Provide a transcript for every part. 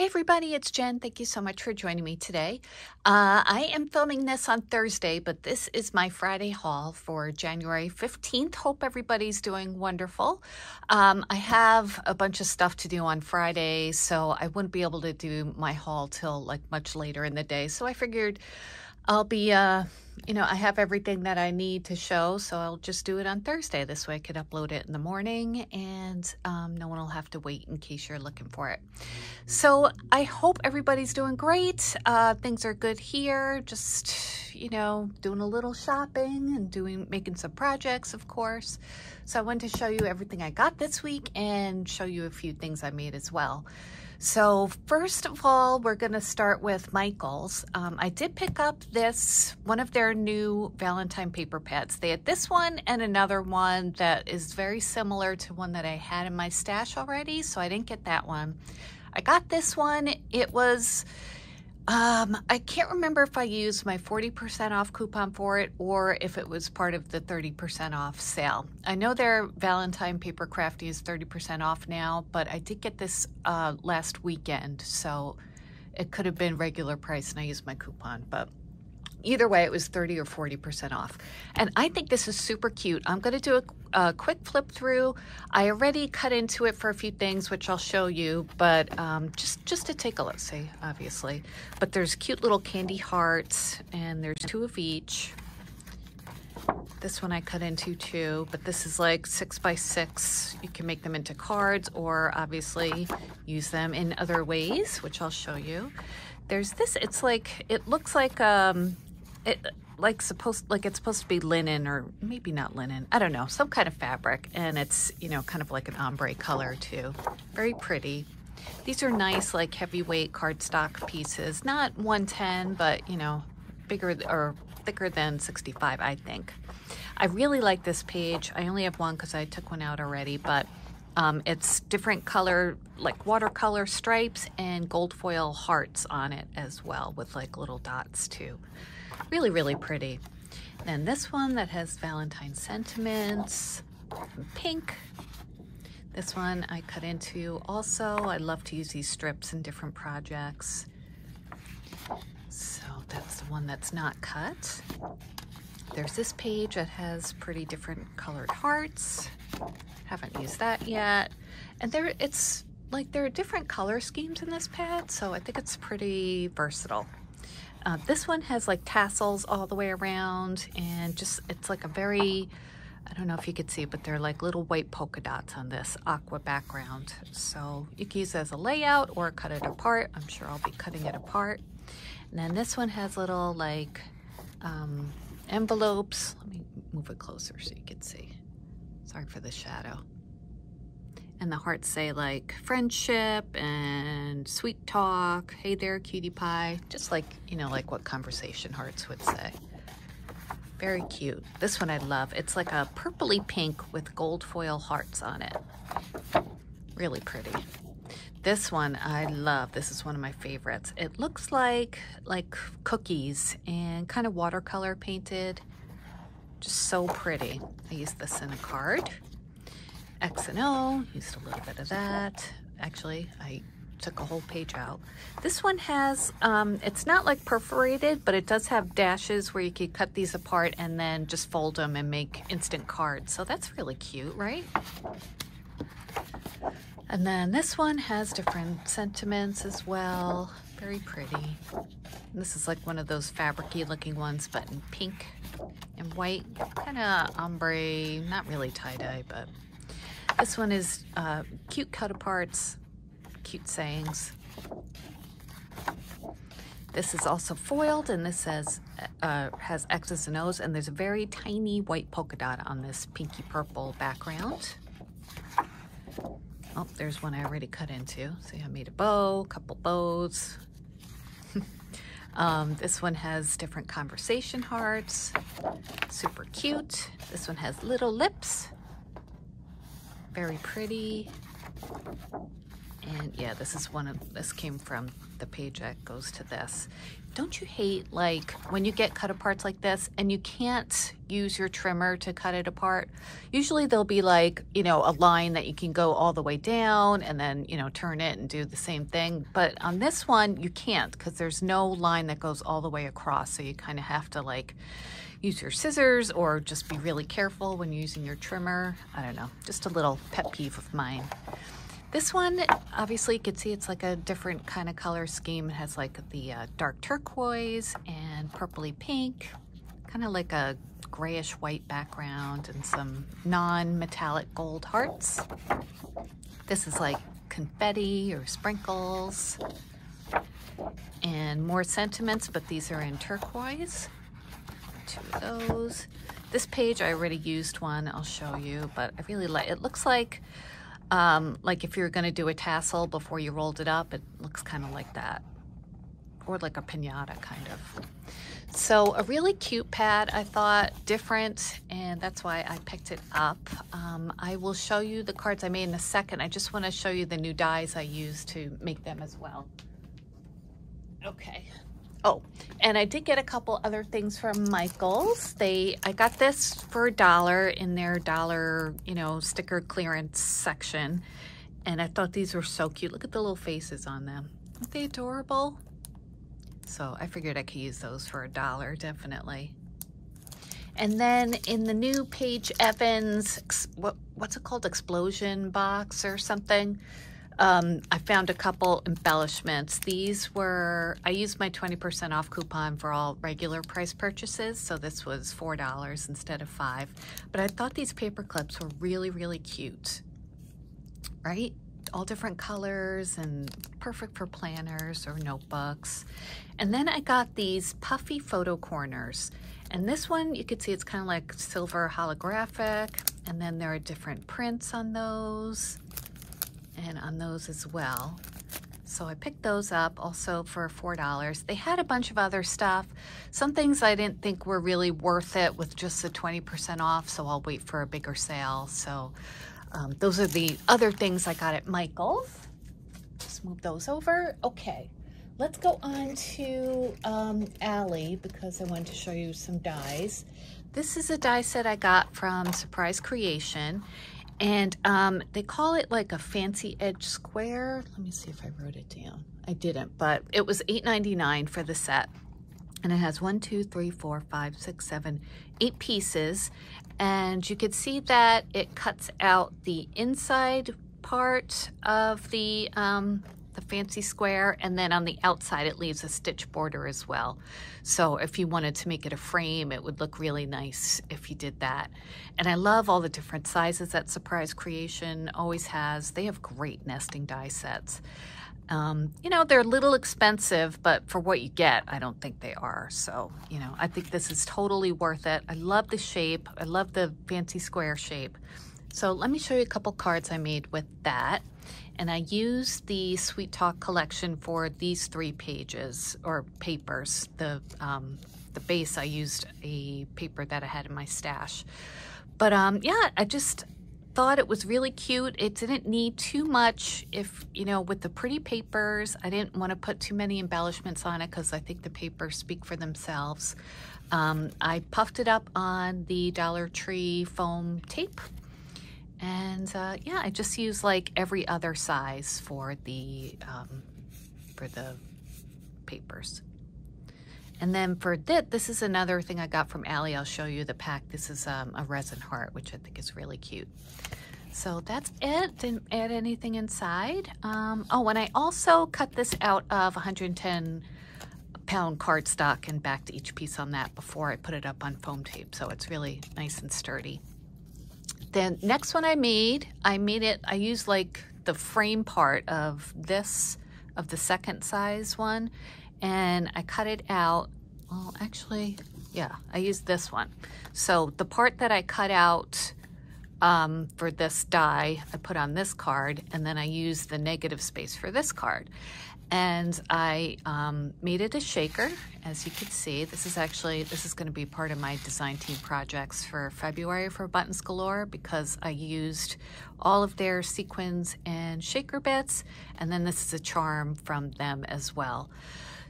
Hey everybody, it's Jen. Thank you so much for joining me today. I am filming this on Thursday, but this is my Friday haul for January 15th. Hope everybody's doing wonderful. I have a bunch of stuff to do on Friday, so I wouldn't be able to do my haul till like much later in the day. So I figured I'll be, I have everything that I need to show, so I'll just do it on Thursday. This way I could upload it in the morning and no one will have to wait in case you're looking for it. So I hope everybody's doing great. Things are good here. Just, doing a little shopping and making some projects, of course. So I wanted to show you everything I got this week and show you a few things I made as well. So first of all, we're going to start with Michael's. I did pick up one of their new Valentine paper pads. They had this one and another one that is very similar to one that I had in my stash already, so I didn't get that one. I got this one. It was, I can't remember if I used my 40% off coupon for it or if it was part of the 30% off sale. I know their Valentine Paper Crafty is 30% off now, but I did get this last weekend, so it could have been regular price and I used my coupon, but either way, it was 30 or 40% off. And I think this is super cute. I'm going to do a quick flip through. I already cut into it for a few things, which I'll show you, but just to take a look, see, obviously. But there's cute little candy hearts, and there's two of each. This one I cut into too, but this is like 6 by 6. You can make them into cards or obviously use them in other ways, which I'll show you. There's this, it's like, it looks like, it's supposed to be linen, or maybe not linen, I don't know, some kind of fabric, and it's kind of like an ombre color too. Very pretty. These are nice, like heavyweight cardstock pieces, not 110, but bigger or thicker than 65, I think. I really like this page. I only have one because I took one out already, but it's different color, like watercolor stripes and gold foil hearts on it as well, with like little dots too. Really, really pretty. And this one that has Valentine sentiments, pink. This one I cut into also. I love to use these strips in different projects. So that's the one that's not cut. There's this page that has pretty different colored hearts. Haven't used that yet. And there are different color schemes in this pad, so I think it's pretty versatile. This one has like tassels all the way around, and just, it's like a very, I don't know if you could see, but they're like little white polka dots on this aqua background. So you can use it as a layout or cut it apart. I'm sure I'll be cutting it apart. And then this one has little like envelopes. Let me move it closer so you can see. Sorry for the shadow. And the hearts say like friendship and sweet talk, hey there cutie pie, just like, like what conversation hearts would say. Very cute. This one I love. It's like a purpley pink with gold foil hearts on it. Really pretty. This one I love. This is one of my favorites. It looks like cookies and kind of watercolor painted. Just so pretty. I used this in a card. X and O, used a little bit of that. Actually, I took a whole page out. This one has, it's not like perforated, but it does have dashes where you could cut these apart and then just fold them and make instant cards. So that's really cute, right? And then this one has different sentiments as well. Very pretty. And this is like one of those fabric-y looking ones, but in pink and white, kind of ombre, not really tie-dye, but this one is cute cut-aparts, cute sayings. This is also foiled, and this says, has X's and O's, and there's a very tiny white polka dot on this pinky purple background. Oh, there's one I already cut into. See, I made a bow, a couple bows. This one has different conversation hearts. Super cute. This one has little lips. Very pretty. And yeah, this is one of, this came from the page that goes to this. Don't you hate like when you get cut aparts like this and you can't use your trimmer to cut it apart? Usually there'll be like, you know, a line that you can go all the way down and then, you know, turn it and do the same thing. But on this one, you can't because there's no line that goes all the way across. So you kind of have to like use your scissors or just be really careful when using your trimmer. I don't know, just a little pet peeve of mine. This one, obviously you can see it's like a different kind of color scheme. It has like the dark turquoise and purpley pink, kind of like a grayish white background and some non-metallic gold hearts. This is like confetti or sprinkles and more sentiments, but these are in turquoise. Two of those. This page, I already used one, I'll show you, but I really like, it looks like if you're gonna do a tassel before you rolled it up, it looks kind of like that, or like a piñata kind of. So a really cute pad, I thought, different, and that's why I picked it up. I will show you the cards I made in a second. I just wanna show you the new dies I used to make them as well. Okay. Oh, and I did get a couple other things from Michael's. I got this for $1 in their dollar, you know, sticker clearance section. And I thought these were so cute. Look at the little faces on them. Aren't they adorable? So I figured I could use those for $1, definitely. And then in the new Paige Evans, what's it called? Explosion box or something. I found a couple embellishments. These were, I used my 20% off coupon for all regular price purchases, so this was $4 instead of $5. But I thought these paper clips were really, really cute, right? All different colors and perfect for planners or notebooks. And then I got these puffy photo corners. And this one, you could see it's kind of like silver holographic, and then there are different prints on those. And on those as well. So I picked those up also for $4. They had a bunch of other stuff. Some things I didn't think were really worth it with just the 20% off, so I'll wait for a bigger sale. So those are the other things I got at Michael's. Just move those over. Okay, let's go on to Aldi because I wanted to show you some dies. This is a die set I got from Surprise Creation. And they call it like a fancy edge square. Let me see if I wrote it down. I didn't, but it was $8.99 for the set. And it has 8 pieces. And you can see that it cuts out the inside part of the fancy square, and then on the outside it leaves a stitch border as well. So if you wanted to make it a frame, it would look really nice if you did that. And I love all the different sizes that Surprise Creation always has. They have great nesting die sets. You know, they're a little expensive, but for what you get, I don't think they are. So, you know, I think this is totally worth it. I love the shape. I love the fancy square shape. So let me show you a couple cards I made with that. And I used the Sweet Talk collection for these 3 pages or papers. The base, I used a paper that I had in my stash. But yeah, I just thought it was really cute. It didn't need too much if, you know, with the pretty papers, I didn't want to put too many embellishments on it because I think the papers speak for themselves. I puffed it up on the Dollar Tree foam tape. And yeah, I just use like every other size for the papers. And then for this is another thing I got from Aldi. I'll show you the pack. This is a resin heart, which I think is really cute. So that's it. Didn't add anything inside. Oh, and I also cut this out of 110-pound cardstock and backed each piece on that before I put it up on foam tape. So it's really nice and sturdy. The next one I made it, I used like the frame part of this, of the second size one, and I cut it out. Well, actually, yeah, I used this one. So the part that I cut out for this die. I put on this card, and then I used the negative space for this card. And I made it a shaker, as you can see. This is going to be part of my design team projects for February for Buttons Galore, because I used all of their sequins and shaker bits, and then this is a charm from them as well.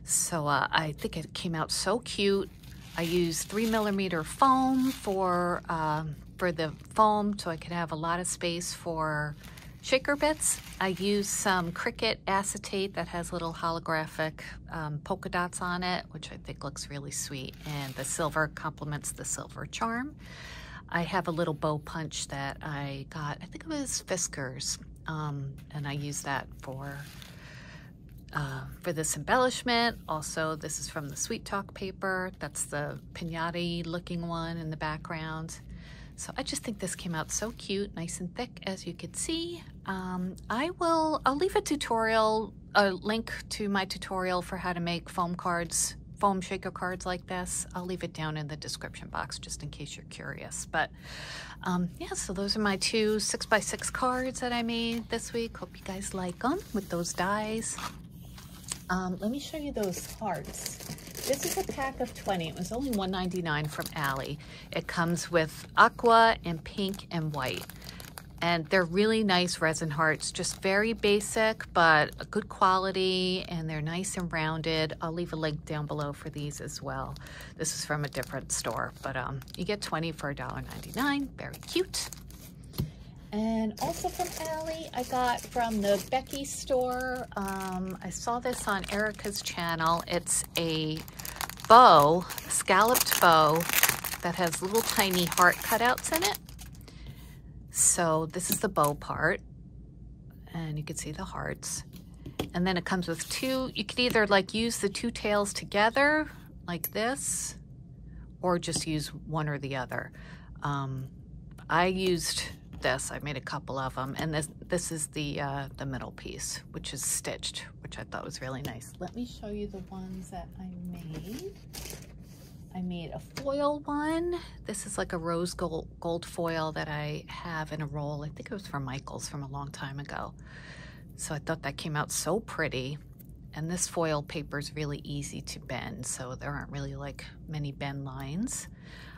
So I think it came out so cute. I used 3mm foam for the foam, so I could have a lot of space for shaker bits. I use some Cricut acetate that has little holographic polka dots on it, which I think looks really sweet, and the silver complements the silver charm. I have a little bow punch that I got, I think it was Fiskars, and I use that for this embellishment. Also, this is from the Sweet Talk paper. That's the piñata looking one in the background. So I just think this came out so cute, nice and thick, as you can see. I'll leave a link to my tutorial for how to make foam shaker cards like this. I'll leave it down in the description box just in case you're curious. But yeah, so those are my two 6x6 cards that I made this week. Hope you guys like them with those dies. Let me show you those hearts. This is a pack of 20. It was only $1.99 from Aldi. It comes with aqua and pink and white. And they're really nice resin hearts, just very basic, but a good quality, and they're nice and rounded. I'll leave a link down below for these as well. This is from a different store, but you get 20 for $1.99, very cute. And also from Aldi, I got from the Becky store. I saw this on Erica's channel. It's a bow, scalloped bow, that has little tiny heart cutouts in it. So this is the bow part, and you can see the hearts. And then it comes with two. You could either like use the two tails together like this, or just use one or the other. I used this. I made a couple of them, and this is the middle piece, which is stitched, which I thought was really nice. Let me show you the ones that I made. I made a foil one. This is like a rose gold foil that I have in a roll. I think it was from Michael's from a long time ago. So I thought that came out so pretty. And this foil paper is really easy to bend, so there aren't really like many bend lines.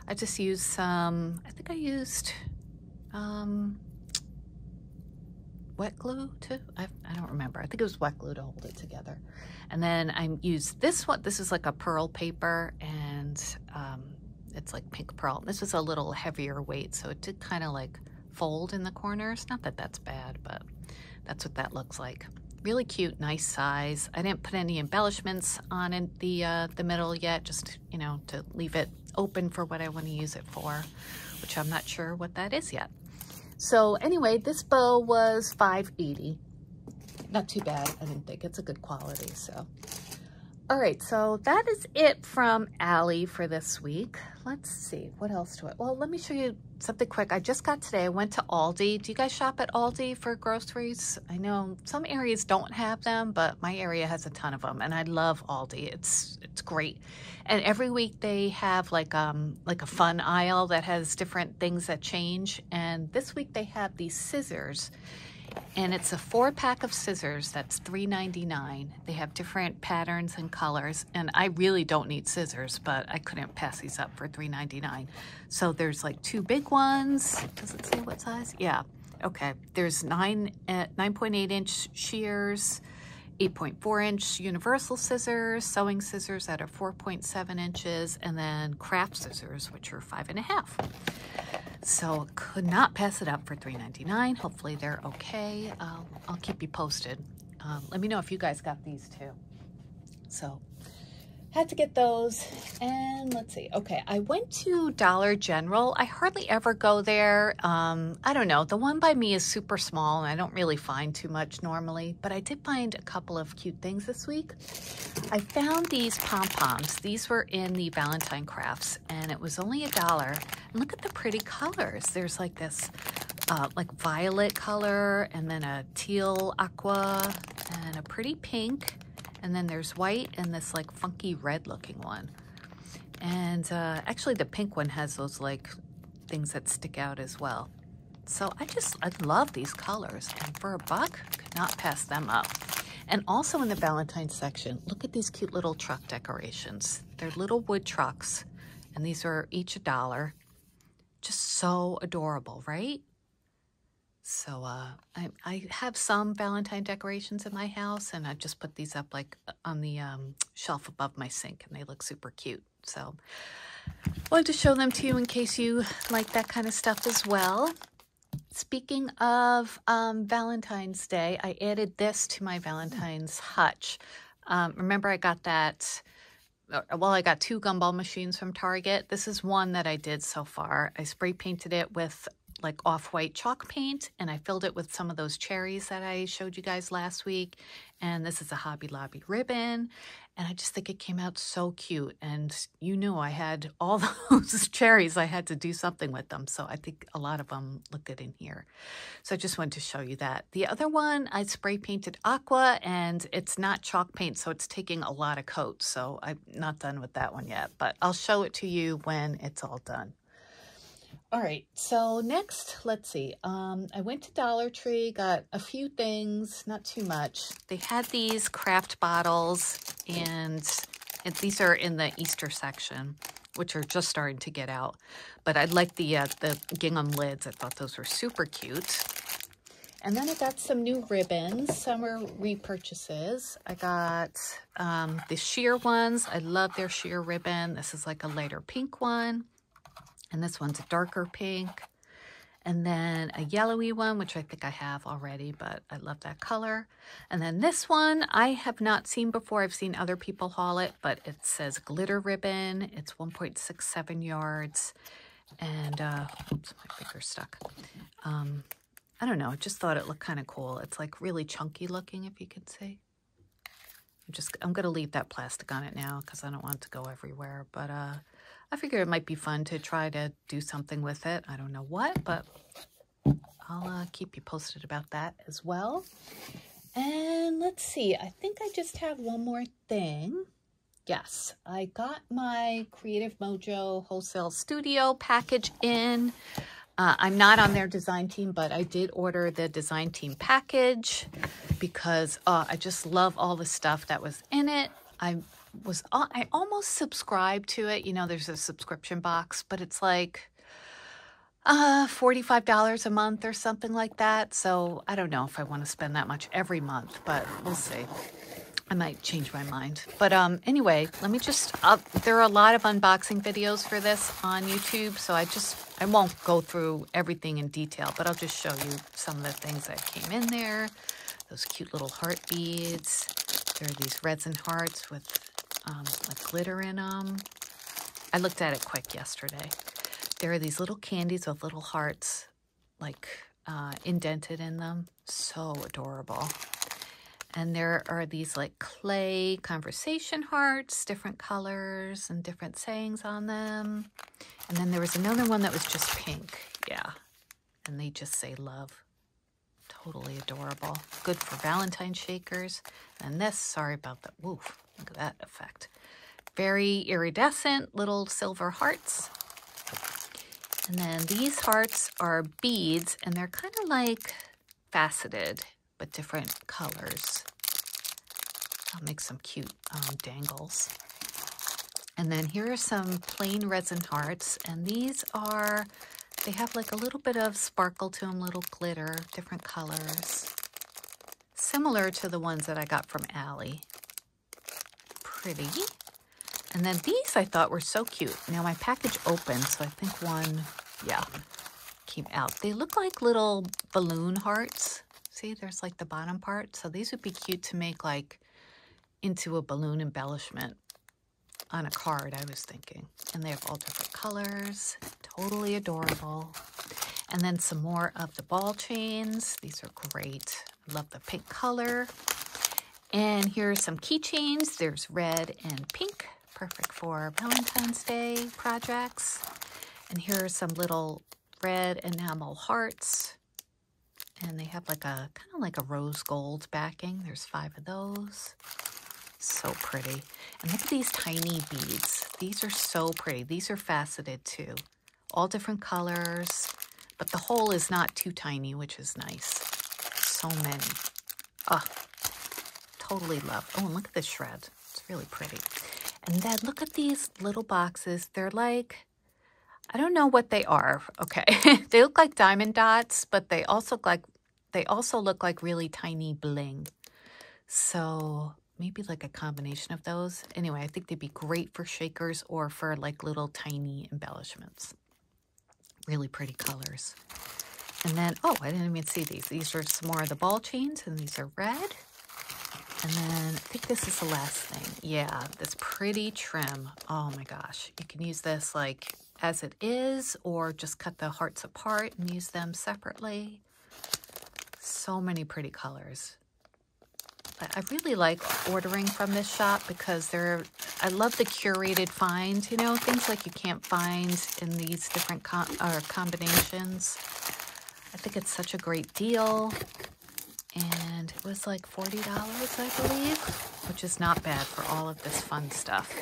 I just used some, I think I used wet glue too? I don't remember. I think it was wet glue to hold it together. And then I used this one. This is like a pearl paper, and it's like pink pearl. This is a little heavier weight, so it did kind of like fold in the corners. Not that that's bad, but that's what that looks like. Really cute, nice size. I didn't put any embellishments on in the middle yet, just, you know, to leave it open for what I want to use it for, which I'm not sure what that is yet. So anyway, this bow was $5.80. Not too bad, I didn't think. It's a good quality, so. All right, so that is it from Aldi for this week. Let's see, what else do I, well, let me show you something quick. I just got today, I went to Aldi. Do you guys shop at Aldi for groceries? I know some areas don't have them, but my area has a ton of them, and I love Aldi, it's great. And every week they have like a fun aisle that has different things that change. And this week they have these scissors, and it's a 4-pack of scissors that's $3.99. They have different patterns and colors, and I really don't need scissors, but I couldn't pass these up for $3.99. So there's like two big ones. Does it say what size? Yeah, okay. There's 9.8-inch shears, 8.4-inch universal scissors, sewing scissors that are 4.7 inches, and then craft scissors, which are 5.5. So could not pass it up for $3.99. Hopefully they're okay. I'll keep you posted. Let me know if you guys got these too. So had to get those. And let's see. Okay, I went to Dollar General. I hardly ever go there. I don't know. The one by me is super small, and I don't really find too much normally. But I did find a couple of cute things this week. I found these pom-poms. These were in the Valentine crafts, and it was only $1. And look at the pretty colors. There's like this like violet color, and then a teal aqua, and a pretty pink, and then there's white and this like funky red looking one. And actually the pink one has those like things that stick out as well. So I love these colors, and for a buck, could not pass them up. And also in the Valentine's section, look at these cute little truck decorations. They're little wood trucks, and these are each $1. Just so adorable, right? So I have some Valentine decorations in my house, and I've just put these up like on the shelf above my sink, and they look super cute. So I wanted to show them to you in case you like that kind of stuff as well. Speaking of Valentine's Day, I added this to my Valentine's hutch. Remember I got that, well, I got 2 gumball machines from Target. This is one that I did so far. I spray painted it with like off-white chalk paint, and I filled it with some of those cherries that I showed you guys last week. And this is a Hobby Lobby ribbon, and I just think it came out so cute. And you know, I had all those cherries. I had to do something with them, so I think a lot of them look good in here. So I just wanted to show you that. The other one, I spray painted aqua, and it's not chalk paint, so it's taking a lot of coats. So I'm not done with that one yet, but I'll show it to you when it's all done. All right, so next, let's see. I went to Dollar Tree, got a few things, not too much. They had these craft bottles, and these are in the Easter section, which are just starting to get out. But I like the gingham lids. I thought those were super cute. And then I got some new ribbons. Some are repurchases. I got the sheer ones. I love their sheer ribbon. This is like a lighter pink one. And this one's a darker pink. And then a yellowy one, which I think I have already, but I love that color. And then this one I have not seen before. I've seen other people haul it, but it says glitter ribbon. It's 1.67 yards. And, oops, my finger's stuck. I don't know. I just thought it looked kind of cool. It's like really chunky looking, if you can see. I'm going to leave that plastic on it now because I don't want it to go everywhere. But I figured it might be fun to try to do something with it. I don't know what, but I'll keep you posted about that as well. And let's see. I think I just have one more thing. Yes, I got my Creative Mojo Wholesale Studio package in. I'm not on their design team, but I did order the design team package because I just love all the stuff that was in it. I almost subscribed to it. You know, there's a subscription box, but it's like $45 a month or something like that. So I don't know if I want to spend that much every month, but we'll see. I might change my mind. But anyway, let me just, there are a lot of unboxing videos for this on YouTube, so I won't go through everything in detail, but I'll just show you some of the things that came in there. Those cute little heart beads. There are these resin hearts with like glitter in them. I looked at it quick yesterday. There are these little candies with little hearts like indented in them. So adorable. And there are these like clay conversation hearts, different colors and different sayings on them. And then there was another one that was just pink. Yeah. And they just say love. Totally adorable. Good for Valentine shakers. And this, sorry about that. Woof, look at that effect. Very iridescent little silver hearts. And then these hearts are beads, and they're kind of like faceted, but different colors. I'll make some cute dangles. And then here are some plain resin hearts, and these are, they have like a little bit of sparkle to them, little glitter, different colors. Similar to the ones that I got from Aldi. Pretty. And then these I thought were so cute. Now my package opened, so I think one, yeah, came out. They look like little balloon hearts. See, there's like the bottom part. So these would be cute to make like into a balloon embellishment on a card, I was thinking. And they have all different colors. Totally adorable. And then some more of the ball chains. These are great. I love the pink color. And here are some keychains. There's red and pink. Perfect for Valentine's Day projects. And here are some little red enamel hearts. And they have like a kind of like a rose gold backing. There's 5 of those. So pretty. And look at these tiny beads. These are so pretty. These are faceted too. All different colors. But the hole is not too tiny, which is nice. So many. Oh, totally love. Oh, and look at this shred. It's really pretty. And then look at these little boxes. They're like, I don't know what they are. Okay. They look like diamond dots, but they also look like really tiny bling. So maybe like a combination of those. Anyway, I think they'd be great for shakers or for like little tiny embellishments. Really pretty colors. And then, oh, I didn't even see these. These are some more of the ball chains, and these are red. And then I think this is the last thing. Yeah, this pretty trim. Oh my gosh. You can use this like as it is, or just cut the hearts apart and use them separately. So many pretty colors. I really like ordering from this shop because I love the curated finds, you know, things like you can't find in these different combinations. I think it's such a great deal. And it was like $40, I believe, which is not bad for all of this fun stuff.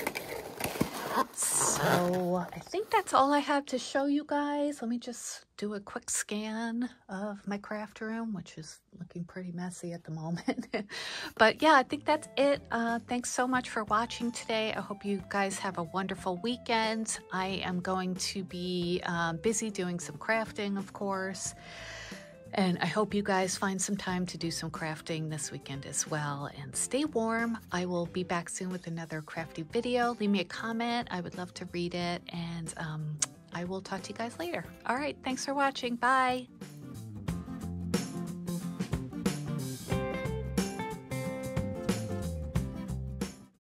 So I think that's all I have to show you guys. Let me just do a quick scan of my craft room, which is looking pretty messy at the moment. But yeah, I think that's it. Thanks so much for watching today. I hope you guys have a wonderful weekend. I am going to be busy doing some crafting, of course. And I hope you guys find some time to do some crafting this weekend as well. And stay warm. I will be back soon with another crafty video. Leave me a comment. I would love to read it. And I will talk to you guys later. All right. Thanks for watching. Bye.